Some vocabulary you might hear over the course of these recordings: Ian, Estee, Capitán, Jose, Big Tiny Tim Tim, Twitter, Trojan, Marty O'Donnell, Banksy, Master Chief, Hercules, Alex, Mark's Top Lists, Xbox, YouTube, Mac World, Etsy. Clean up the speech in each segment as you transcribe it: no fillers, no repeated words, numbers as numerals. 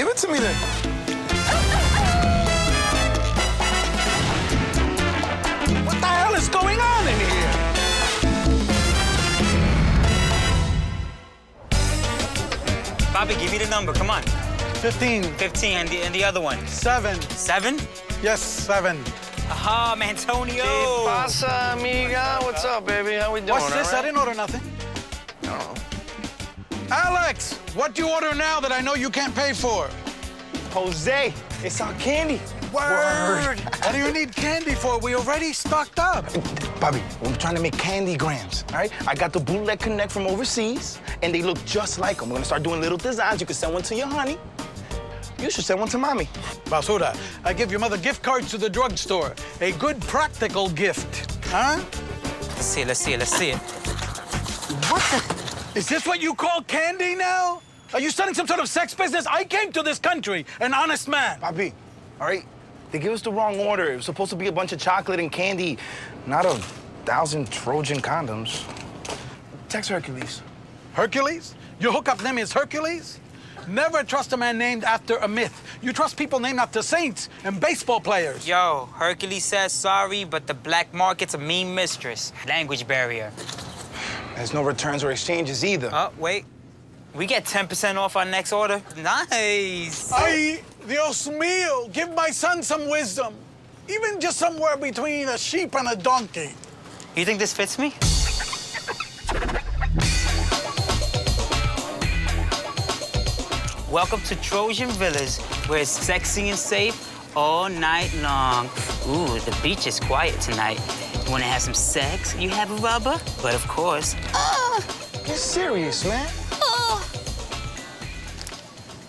Give it to me then. What the hell is going on in here? Bobby, give me the number, come on. 15. 15, and the other one? 7. 7? Yes, 7. Aha, Antonio. ¿Qué pasa, amiga? What's up, baby? How we doing? What's this? Right? I didn't order nothing. No. Alex, what do you order now that I know you can't pay for? Jose, it's our candy. Word. What do you need candy for? We already stocked up. Bobby, we're trying to make candy grams, all right? I got the bootleg connect from overseas, and they look just like them. We're gonna start doing little designs. You can send one to your honey. You should send one to mommy. Basura, I give your mother gift cards to the drugstore. A good practical gift, huh? Let's see it, let's see it, let's see it. What the? Is this what you call candy now? Are you starting some sort of sex business? I came to this country, an honest man. Bobby, all right? They gave us the wrong order. It was supposed to be a bunch of chocolate and candy, not 1,000 Trojan condoms. Text Hercules. Hercules? Your hookup name is Hercules? Never trust a man named after a myth. You trust people named after saints and baseball players. Yo, Hercules says sorry, but the black market's a mean mistress. Language barrier. There's no returns or exchanges either. Oh, wait. We get 10% off our next order. Nice. Ay, Dios mío, give my son some wisdom. Even just somewhere between a sheep and a donkey. You think this fits me? Welcome to Trojan Villas, where it's sexy and safe all night long. Ooh, the beach is quiet tonight. You wanna have some sex? You have a rubber? But of course. You're serious, man.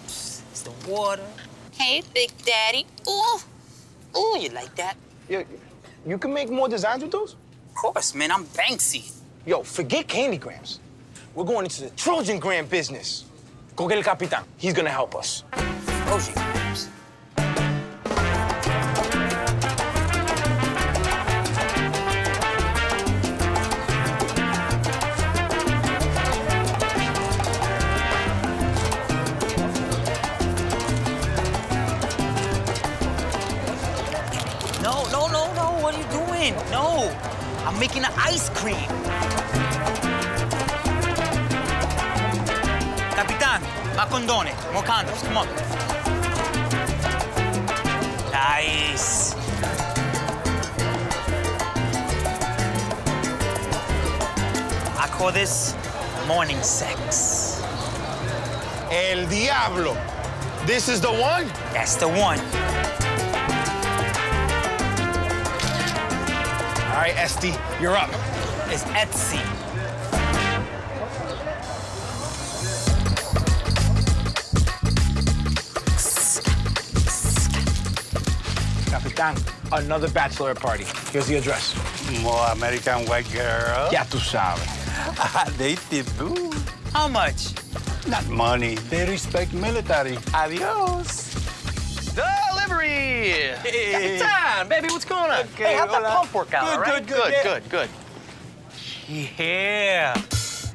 It's the water. Hey, Big Daddy. Ooh. Ooh, you like that? You can make more designs with those? Of course, man. I'm Banksy. Yo, forget candy grams. We're going into the Trojan gram business. Go get El Capitán. He's gonna help us. Trojan grams. No, no, no, no. What are you doing? No. I'm making an ice cream. Capitán, ma condone, more condoms, come on. Nice. I call this morning sex. El Diablo. This is the one? That's the one. All right, Estee, you're up. It's Etsy. Another bachelorette party. Here's the address. More American white girl. Ya tu sabes. They did boo. How much? Not money. They respect military. Adios. Delivery. Hey. Capitán, baby, what's going on? Okay, hey, how'd that pump work out, right? Good. Yeah.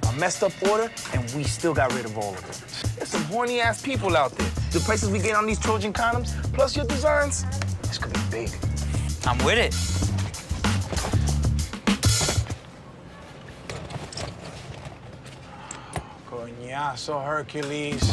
A messed up order, and we still got rid of all of it. There's some horny-ass people out there. The prices we get on these Trojan condoms, plus your designs, this could be big. I'm with it. Coñazo, Hercules.